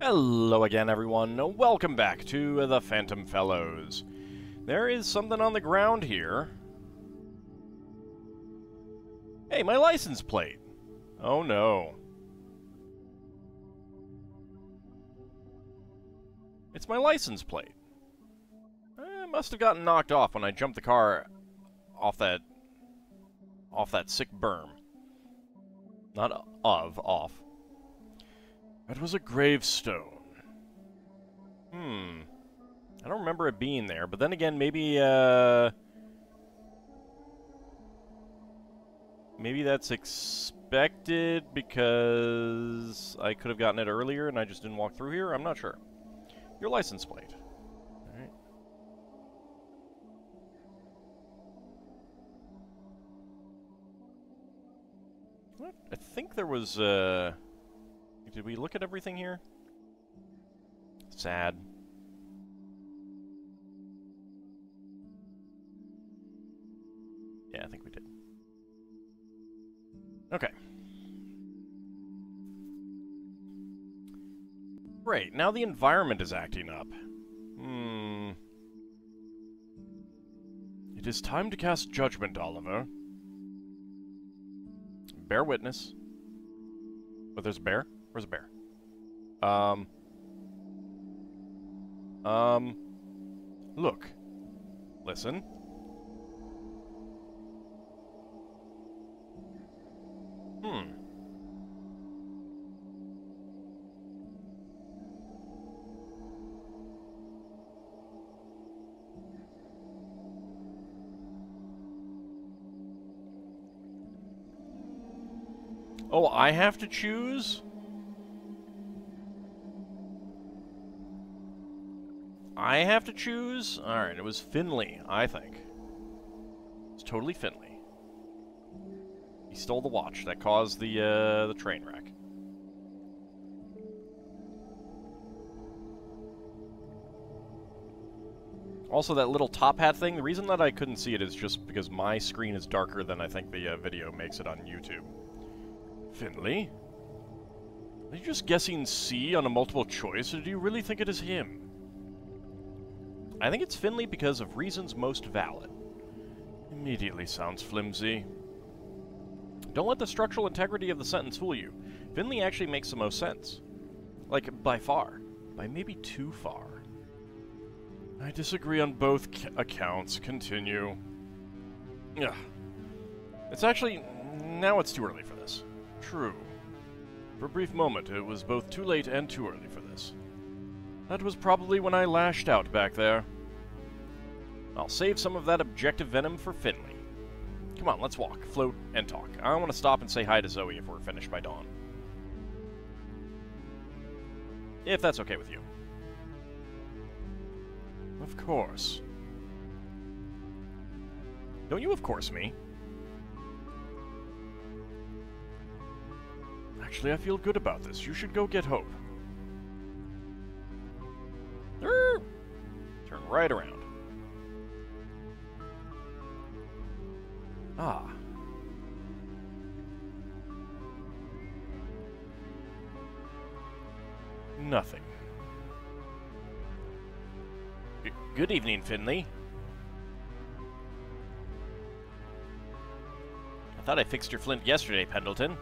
Hello again, everyone. Welcome back to The Phantom Fellows. There is something on the ground here. Hey, my license plate! Oh no. It's my license plate. I must have gotten knocked off when I jumped the car off that sick berm. Not of, off. That was a gravestone. I don't remember it being there, but then again, maybe that's expected because I could have gotten it earlier and I just didn't walk through here? I'm not sure. Your license plate. All right. What? I think there was, did we look at everything here? Sad. Yeah, I think we did. Okay. Great, now the environment is acting up. It is time to cast judgment, Oliver. Bear witness. Oh, there's a bear? Where's a bear? Look. Listen. Oh, I have to choose? I have to choose? Alright, it was Finley, I think. It's totally Finley. He stole the watch that caused the train wreck. Also, that little top hat thing, the reason that I couldn't see it is just because my screen is darker than I think the video makes it on YouTube. Finley? Are you just guessing C on a multiple choice, or do you really think it is him? I think it's Finley because of reasons most valid. Immediately sounds flimsy. Don't let the structural integrity of the sentence fool you. Finley actually makes the most sense. Like, by far. By maybe too far. I disagree on both accounts. Continue. Ugh. It's actually... now it's too early for this. True. For a brief moment, it was both too late and too early for this. That was probably when I lashed out back there. I'll save some of that objective venom for Finley. Come on, let's walk, float, and talk. I want to stop and say hi to Zoe if we're finished by dawn. If that's okay with you. Of course. Don't you of course me? Actually, I feel good about this. You should go get Hope. Turn right around. Ah. Nothing. Good evening, Finley. I thought I fixed your flint yesterday, Pendleton.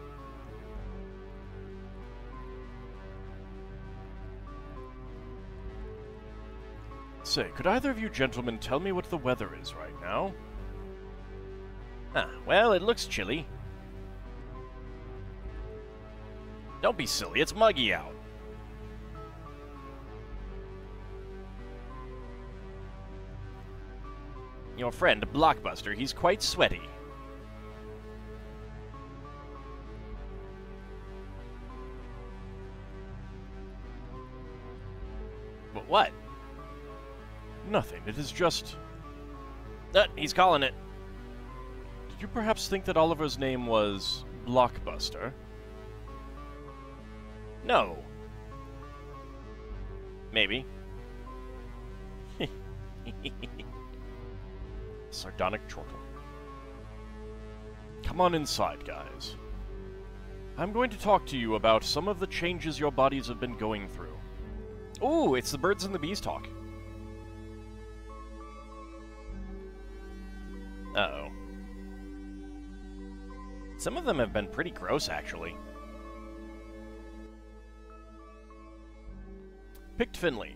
Say, could either of you gentlemen tell me what the weather is right now? Ah, well, it looks chilly. Don't be silly, it's muggy out. Your friend, Blockbuster, he's quite sweaty. But what? Nothing. It is just... he's calling it. Did you perhaps think that Oliver's name was Blockbuster? No. Maybe. Sardonic chortle. Come on inside, guys. I'm going to talk to you about some of the changes your bodies have been going through. Ooh, it's the birds and the bees talk. Uh-oh. Some of them have been pretty gross, actually. Picked Finley.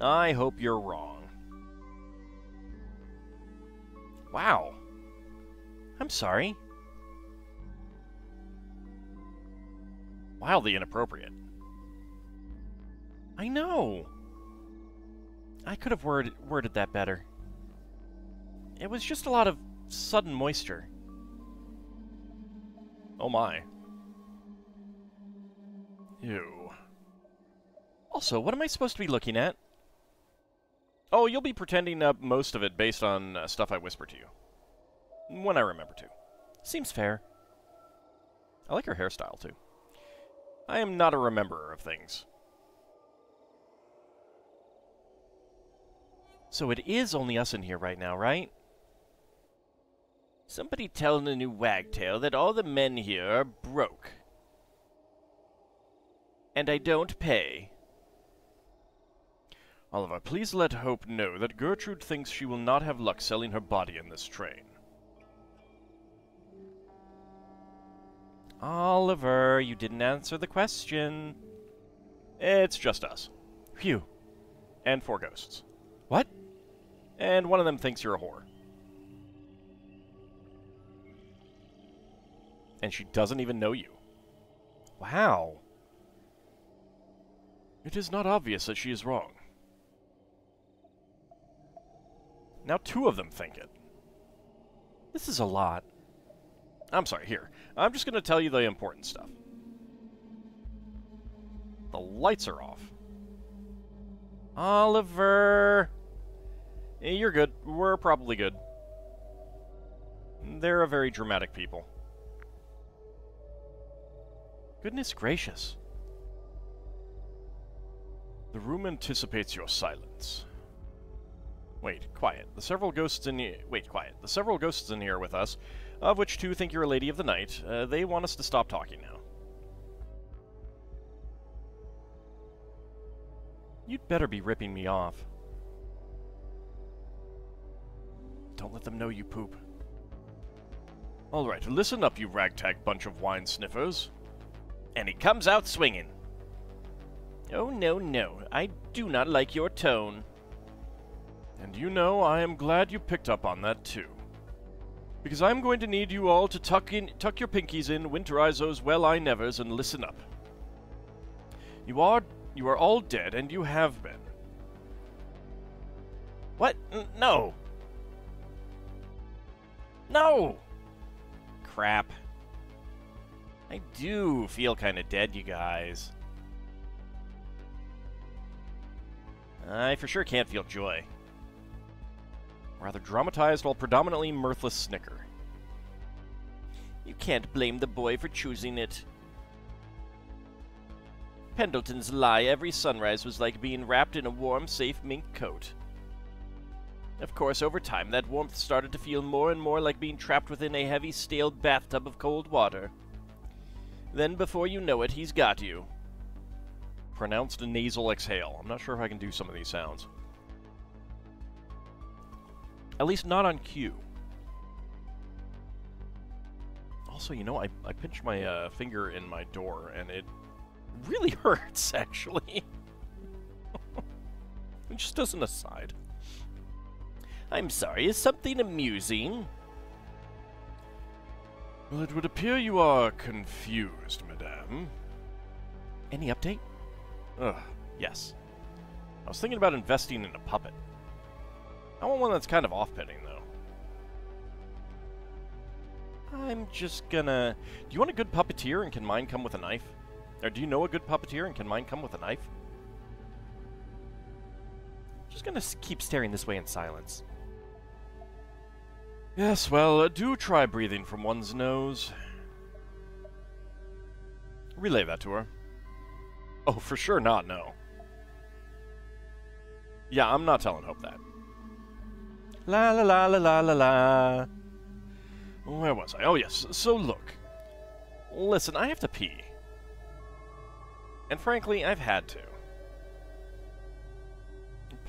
I hope you're wrong. Wow. I'm sorry. Wildly inappropriate. I know. I could have worded that better. It was just a lot of sudden moisture. Oh my. Ew. Also, what am I supposed to be looking at? Oh, you'll be pretending up most of it based on stuff I whisper to you. When I remember to. Seems fair. I like her hairstyle, too. I am not a rememberer of things. So it is only us in here right now, right? Somebody telling the new wagtail that all the men here are broke. And I don't pay. Oliver, please let Hope know that Gertrude thinks she will not have luck selling her body in this train. Oliver, you didn't answer the question. It's just us. Phew. And 4 ghosts. What? And one of them thinks you're a whore. And she doesn't even know you. Wow. It is not obvious that she is wrong. Now 2 of them think it. This is a lot. I'm sorry, here. I'm just going to tell you the important stuff. The lights are off. Oliver! You're good. We're probably good. They're a very dramatic people. Goodness gracious. The room anticipates your silence. Wait, quiet. The several ghosts in here... Wait, quiet. The several ghosts in here with us, of which 2 think you're a lady of the night, they want us to stop talking now. You'd better be ripping me off. Don't let them know you poop. Alright, listen up, you ragtag bunch of wine sniffers. And he comes out swinging. Oh, no, no. I do not like your tone. And you know, I am glad you picked up on that, too. Because I'm going to need you all to tuck your pinkies in, winterize those well-I-nevers, and listen up. You are all dead, and you have been. What? No! No! Crap. I do feel kind of dead, you guys. I for sure can't feel joy. Rather dramatized while predominantly mirthless snicker. You can't blame the boy for choosing it. Pendleton's lie every sunrise was like being wrapped in a warm, safe mink coat. Of course, over time, that warmth started to feel more and more like being trapped within a heavy, stale bathtub of cold water. Then, before you know it, he's got you. Pronounced a nasal exhale. I'm not sure if I can do some of these sounds. At least not on cue. Also, you know, I pinched my finger in my door, and it really hurts, actually. Just as an aside. I'm sorry, is something amusing? Well, it would appear you are confused, madame. Any update? Ugh, yes. I was thinking about investing in a puppet. I want one that's kind of off-putting, though. I'm just gonna... Do you want a good puppeteer and can mine come with a knife? Or do you know a good puppeteer and can mine come with a knife? I'm just gonna keep staring this way in silence. Yes, well, do try breathing from one's nose. Relay that to her. Oh, for sure not, no. Yeah, I'm not telling Hope that. La la la la la la la. Where was I? Oh, yes. So, look. Listen, I have to pee. And frankly, I've had to.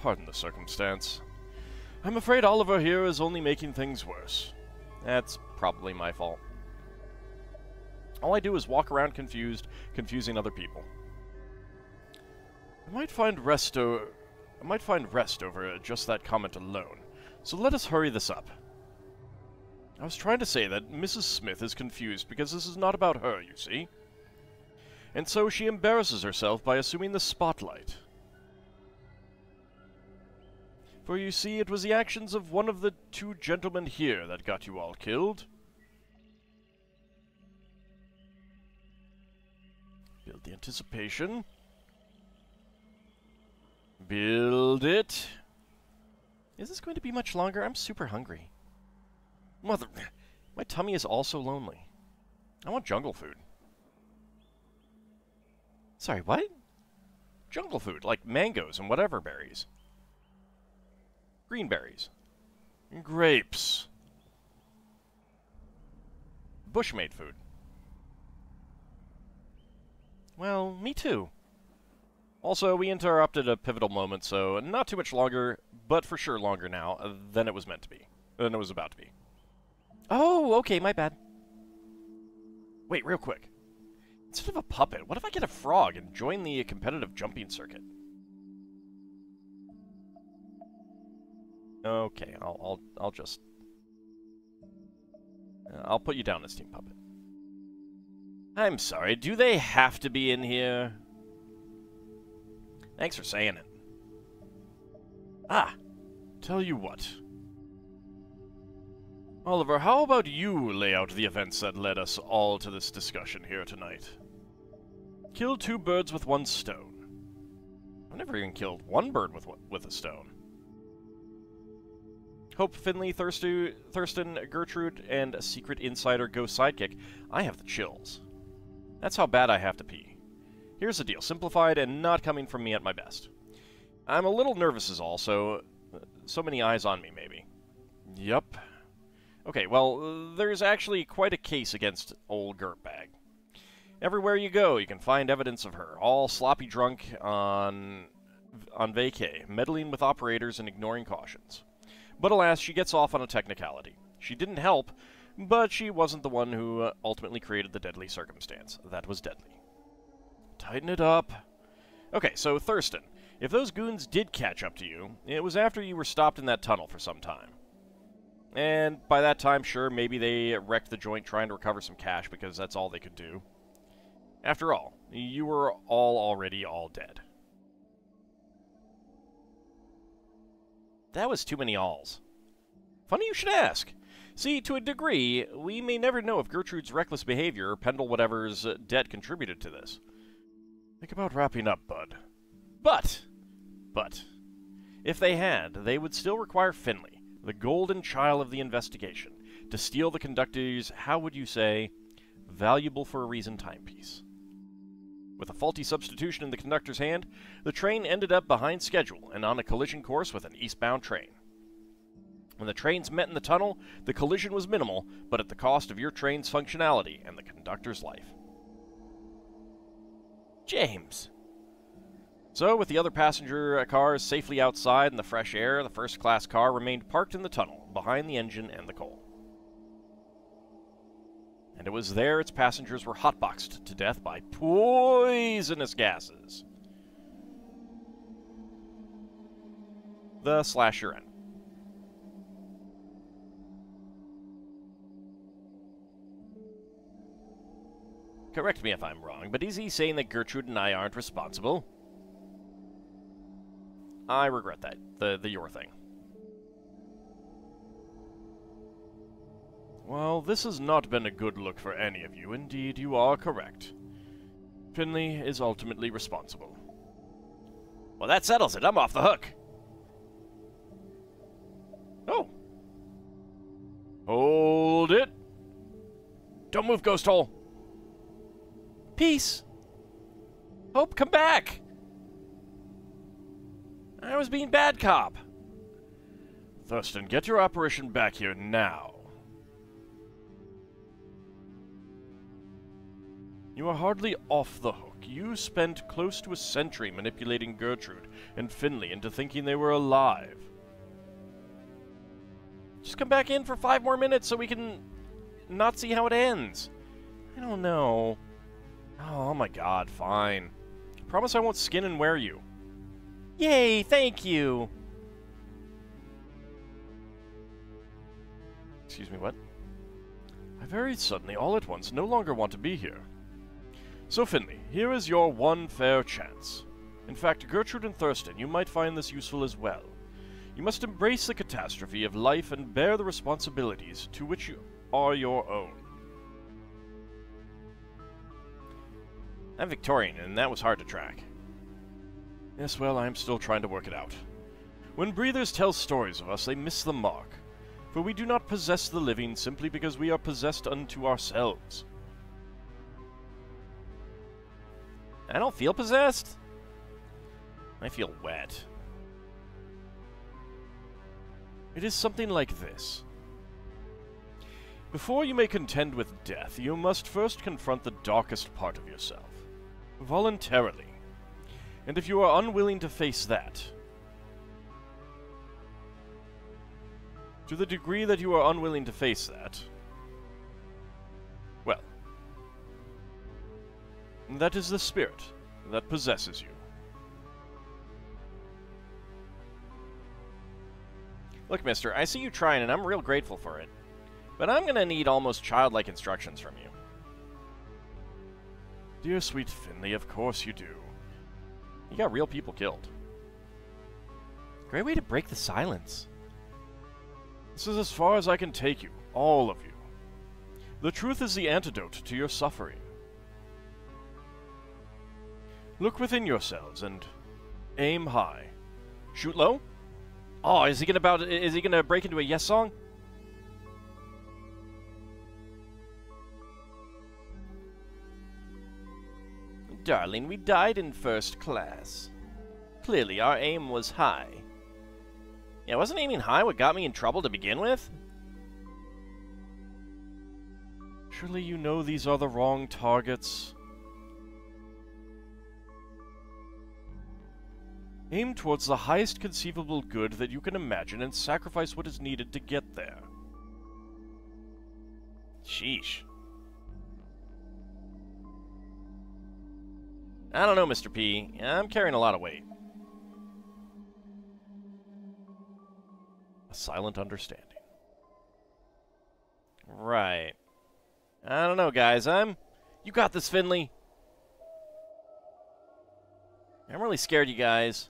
pardon the circumstance. I'm afraid Oliver here is only making things worse. That's probably my fault. All I do is walk around confusing other people. I might find rest over just that comment alone, so let us hurry this up. I was trying to say that Mrs. Smith is confused because this is not about her, you see. And so she embarrasses herself by assuming the spotlight. For you see, it was the actions of one of the two gentlemen here that got you all killed. Build the anticipation. Build it. Is this going to be much longer? I'm super hungry. Mother, my tummy is also lonely. I want jungle food. Sorry, what? Jungle food, like mangoes and whatever berries. Green berries. Grapes. Bushmade food. Well, me too. Also, we interrupted a pivotal moment, so not too much longer, but for sure longer now than it was meant to be. Than it was about to be. Oh, okay, my bad. Wait, real quick. Instead of a puppet, what if I get a frog and join the competitive jumping circuit? Okay, I'll just... I'll put you down as Team Puppet. I'm sorry, do they have to be in here? Thanks for saying it. Ah, tell you what. Oliver, how about you lay out the events that led us all to this discussion here tonight? Kill two birds with one stone. I've never even killed one bird with a stone. Hope, Finley, Thurston, Gertrude, and Secret Insider go sidekick. I have the chills. That's how bad I have to pee. Here's the deal, simplified and not coming from me at my best. I'm a little nervous is all, so many eyes on me, maybe. Yup. Okay, well, there's actually quite a case against old Dirtbag. Everywhere you go, you can find evidence of her, all sloppy drunk on vacay, meddling with operators and ignoring cautions. But alas, she gets off on a technicality. She didn't help, but she wasn't the one who ultimately created the deadly circumstance. That was deadly. Tighten it up. Okay, so Thurston, if those goons did catch up to you, it was after you were stopped in that tunnel for some time. And by that time, sure, maybe they wrecked the joint trying to recover some cash because that's all they could do. After all, you were already all dead. That was too many alls. Funny you should ask. See, to a degree, we may never know if Gertrude's reckless behavior or Pendle whatever's debt contributed to this. Think about wrapping up, bud. But, if they had, they would still require Finley, the golden child of the investigation, to steal the conductor's, how would you say, valuable for a reason timepiece. With a faulty substitution in the conductor's hand, the train ended up behind schedule and on a collision course with an eastbound train. When the trains met in the tunnel, the collision was minimal, but at the cost of your train's functionality and the conductor's life. James. So, with the other passenger cars safely outside in the fresh air, the first-class car remained parked in the tunnel, behind the engine and the coal. And it was there its passengers were hotboxed to death by poisonous gases. The slasher end. Correct me if I'm wrong, but is he saying that Gertrude and I aren't responsible? I regret that. The your thing. Well, this has not been a good look for any of you. Indeed, you are correct. Finley is ultimately responsible. Well, that settles it. I'm off the hook. Oh. Hold it. Don't move, Ghost Hole. Peace. Hope, come back. I was being bad cop. Thurston, get your apparition back here now. You are hardly off the hook. work, you spent close to a century manipulating Gertrude and Finley into thinking they were alive. Just come back in for 5 more minutes so we can not see how it ends. I don't know. Oh my god, fine. Promise I won't skin and wear you. Yay, thank you! Excuse me, what? I very suddenly, all at once, no longer want to be here. So Finley, here is your one fair chance. In fact, Gertrude and Thurston, you might find this useful as well. You must embrace the catastrophe of life and bear the responsibilities to which you are your own. I'm Victorian, and that was hard to track. Yes, well, I'm still trying to work it out. When breathers tell stories of us, they miss the mark. For we do not possess the living simply because we are possessed unto ourselves. I don't feel possessed. I feel wet. It is something like this. Before you may contend with death, you must first confront the darkest part of yourself, voluntarily. And if you are unwilling to face that, to the degree that you are unwilling to face that, well, that is the spirit that possesses you. Look, mister, I see you trying, and I'm real grateful for it. But I'm gonna need almost childlike instructions from you. Dear sweet Finley, of course you do. You got real people killed. Great way to break the silence. This is as far as I can take you, all of you. The truth is the antidote to your suffering. Look within yourselves and aim high. Shoot low? Oh, is he gonna break into a Yes song? Darling, we died in first class. Clearly, our aim was high. Yeah, wasn't aiming high what got me in trouble to begin with? Surely you know these are the wrong targets. Aim towards the highest conceivable good that you can imagine and sacrifice what is needed to get there. Sheesh. I don't know, Mr. P. I'm carrying a lot of weight. A silent understanding. Right. I don't know, guys. You got this, Finley. I'm really scared, you guys.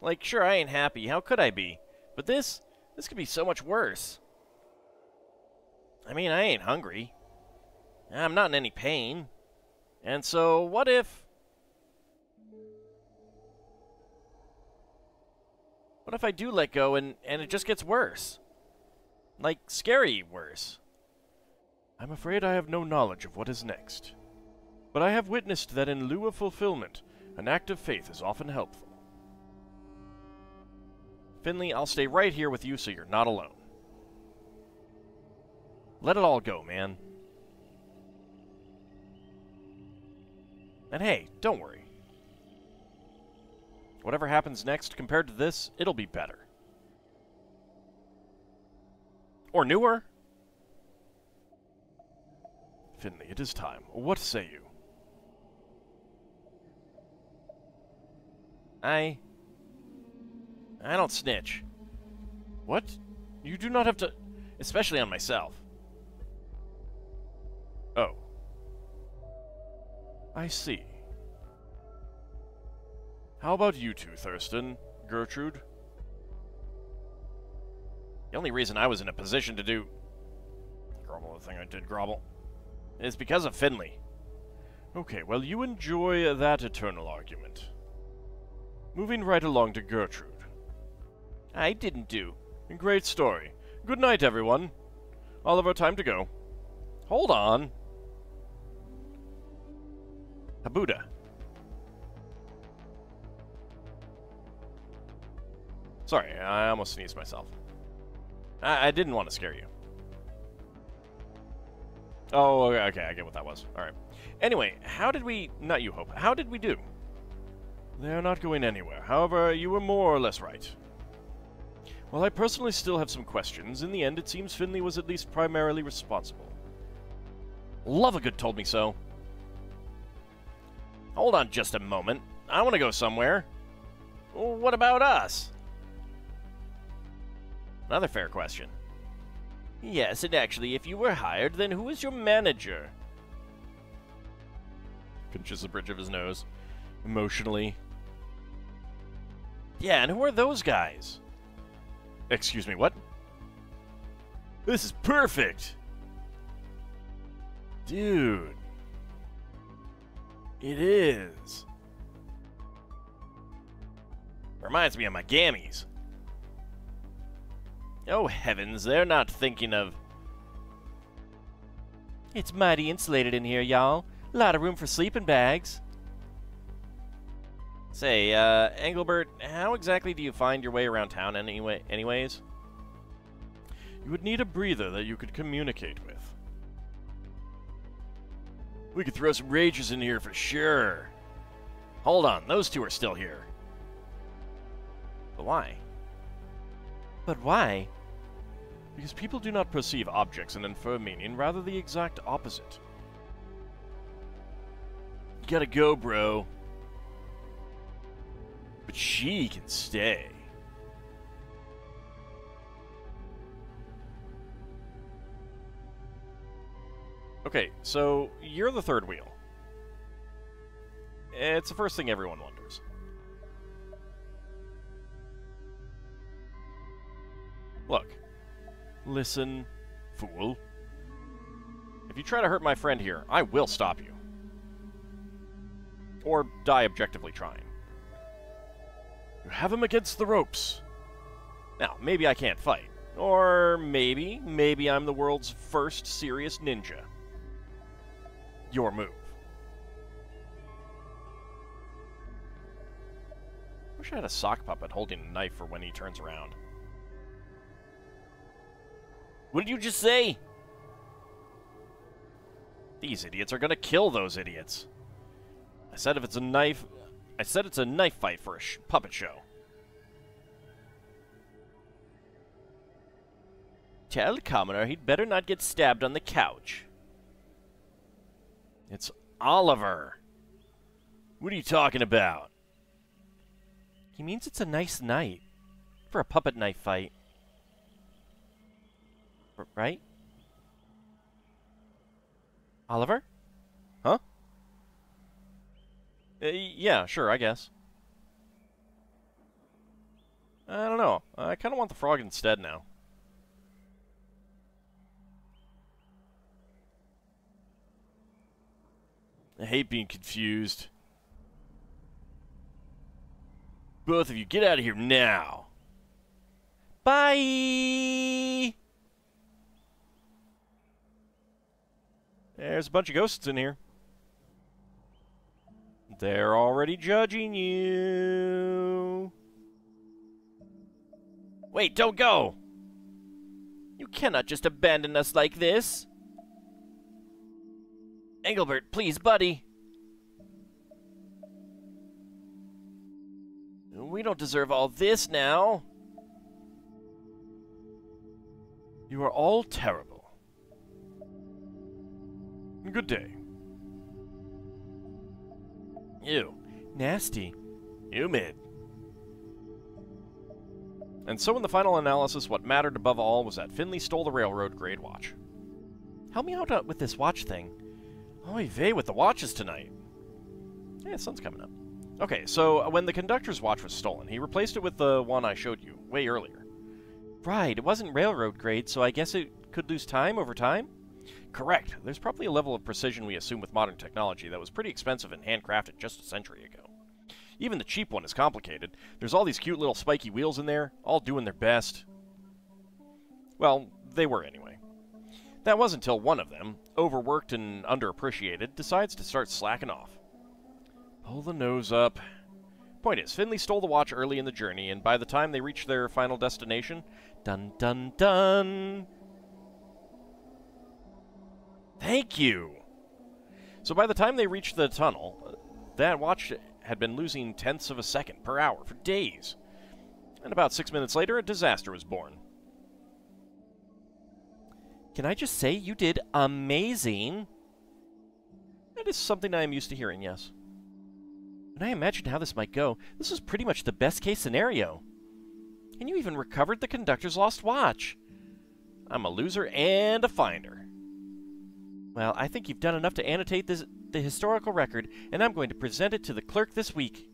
Like, sure, I ain't happy. How could I be? But this could be so much worse. I mean, I ain't hungry. I'm not in any pain. And so, what if... what if I do let go and it just gets worse? Like, scary worse. I'm afraid I have no knowledge of what is next. But I have witnessed that in lieu of fulfillment, an act of faith is often helpful. Finley, I'll stay right here with you so you're not alone. Let it all go, man. And hey, don't worry. Whatever happens next, compared to this, it'll be better. Or newer. Finley, it is time. What say you? I don't snitch. What? You do not have to... especially on myself. Oh. I see. How about you two, Thurston? Gertrude? The only reason I was in a position to do... grumble the thing I did grumble... is because of Finley. Okay, well, you enjoy that eternal argument. Moving right along to Gertrude. I didn't do. Great story. Good night, everyone. Oliver, time to go. Hold on. Habuda. Sorry, I almost sneezed myself. I didn't want to scare you. Oh, okay, I get what that was. Alright. Anyway, how did we... Not you, Hope. How did we do? They're not going anywhere. However, you were more or less right. While I personally still have some questions, in the end it seems Finley was at least primarily responsible. Lovegood told me so. Hold on just a moment. I want to go somewhere. What about us? Another fair question. Yes, and actually, if you were hired, then who is your manager? Pinches the bridge of his nose. Emotionally. Yeah, and who are those guys? Excuse me, what? This is perfect! Dude. It is. Reminds me of my gammies. Oh heavens, they're not thinking of... It's mighty insulated in here, y'all. A lot of room for sleeping bags. Say, Engelbert, how exactly do you find your way around town anyways? You would need a breather that you could communicate with. We could throw some ragers in here for sure. Hold on, those two are still here. But why? But why? Because people do not perceive objects and infer meaning, rather the exact opposite. You gotta go, bro. But she can stay. Okay, so you're the third wheel. It's the first thing everyone wonders. Look. Listen, fool. If you try to hurt my friend here, I will stop you. Or die objectively trying. You have him against the ropes. Now, maybe I can't fight. Or maybe I'm the world's first serious ninja. Your move. Wish I had a sock puppet holding a knife for when he turns around. What did you just say? These idiots are gonna kill those idiots. I said if it's a knife... I said it's a knife fight for a puppet show. Tell the commoner he'd better not get stabbed on the couch. It's Oliver. What are you talking about? He means it's a nice night for a puppet knife fight. Right? Oliver? Huh? Yeah, sure, I guess. I don't know. I kind of want the frog instead now. I hate being confused. Both of you, get out of here now! Bye! There's a bunch of ghosts in here. They're already judging you. Wait, don't go! You cannot just abandon us like this. Engelbert, please, buddy. We don't deserve all this now. You are all terrible. Good day. Ew. Nasty. Humid. And so in the final analysis, what mattered above all was that Finley stole the railroad grade watch. Help me out with this watch thing. Oy vey with the watches tonight. Yeah, sun's coming up. Okay, so when the conductor's watch was stolen, he replaced it with the one I showed you way earlier. Right, it wasn't railroad grade, so I guess it could lose time over time? Correct. There's probably a level of precision we assume with modern technology that was pretty expensive and handcrafted just a century ago. Even the cheap one is complicated. There's all these cute little spiky wheels in there, all doing their best. Well, they were anyway. That was until one of them, overworked and underappreciated, decides to start slacking off. Pull the nose up. Point is, Finley stole the watch early in the journey, and by the time they reached their final destination... Dun dun dun... Thank you! So by the time they reached the tunnel, that watch had been losing tenths of a second per hour for days. And about 6 minutes later, a disaster was born. Can I just say you did amazing? That is something I am used to hearing, yes. And I imagined how this might go. This was pretty much the best-case scenario. And you even recovered the conductor's lost watch. I'm a loser and a finder. Well, I think you've done enough to annotate the historical record, and I'm going to present it to the clerk this week.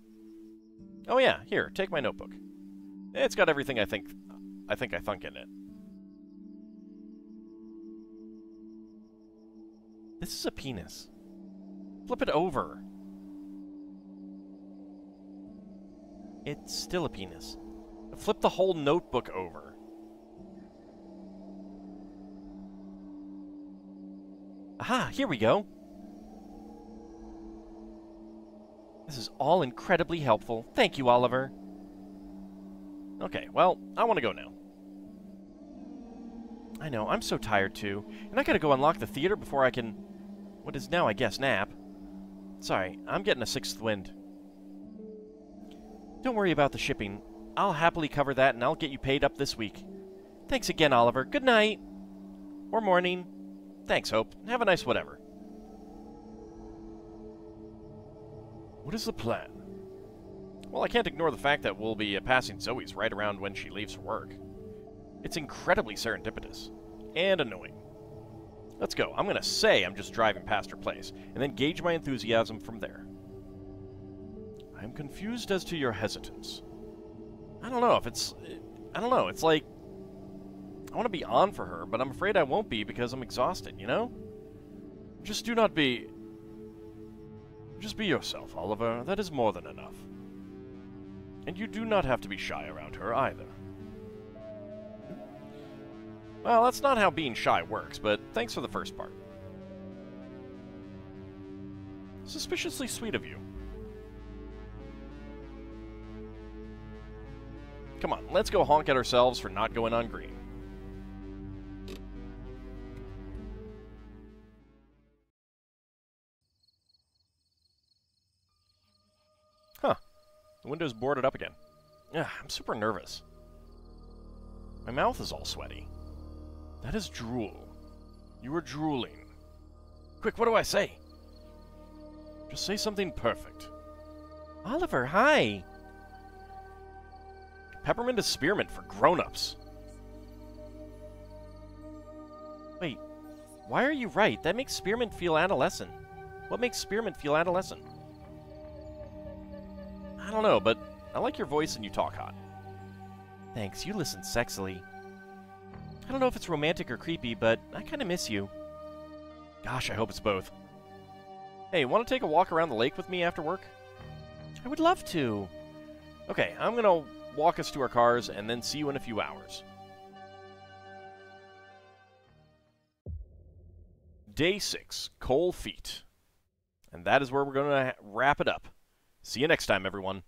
Oh yeah, here, take my notebook. It's got everything I thunk in it. This is a penis. Flip it over. It's still a penis. Flip the whole notebook over. Aha, here we go. This is all incredibly helpful. Thank you, Oliver. Okay, well, I want to go now. I know, I'm so tired too. And I gotta go unlock the theater before I can... what is now, I guess, nap. Sorry, I'm getting a sixth wind. Don't worry about the shipping. I'll happily cover that, and I'll get you paid up this week. Thanks again, Oliver. Good night. Or morning. Thanks, Hope. Have a nice whatever. What is the plan? Well, I can't ignore the fact that we'll be passing Zoe's right around when she leaves for work. It's incredibly serendipitous. And annoying. Let's go. I'm gonna say I'm just driving past her place, and then gauge my enthusiasm from there. I'm confused as to your hesitance. I don't know if it's... I don't know, it's like... I want to be on for her, but I'm afraid I won't be because I'm exhausted, you know? Just do not be... just be yourself, Oliver. That is more than enough. And you do not have to be shy around her, either. Well, that's not how being shy works, but thanks for the first part. Suspiciously sweet of you. Come on, let's go honk at ourselves for not going on green. Huh. The window's boarded up again. Ugh, I'm super nervous. My mouth is all sweaty. That is drool. You were drooling. Quick, what do I say? Just say something perfect. Oliver, hi! Peppermint is spearmint for grown-ups. Wait, why are you right? That makes spearmint feel adolescent. What makes spearmint feel adolescent? I don't know, but I like your voice and you talk hot. Thanks, you listen sexily. I don't know if it's romantic or creepy, but I kind of miss you. Gosh, I hope it's both. Hey, want to take a walk around the lake with me after work? I would love to. Okay, I'm gonna... walk us to our cars, and then see you in a few hours. Day 6, Coal Feet. And that is where we're going to wrap it up. See you next time, everyone.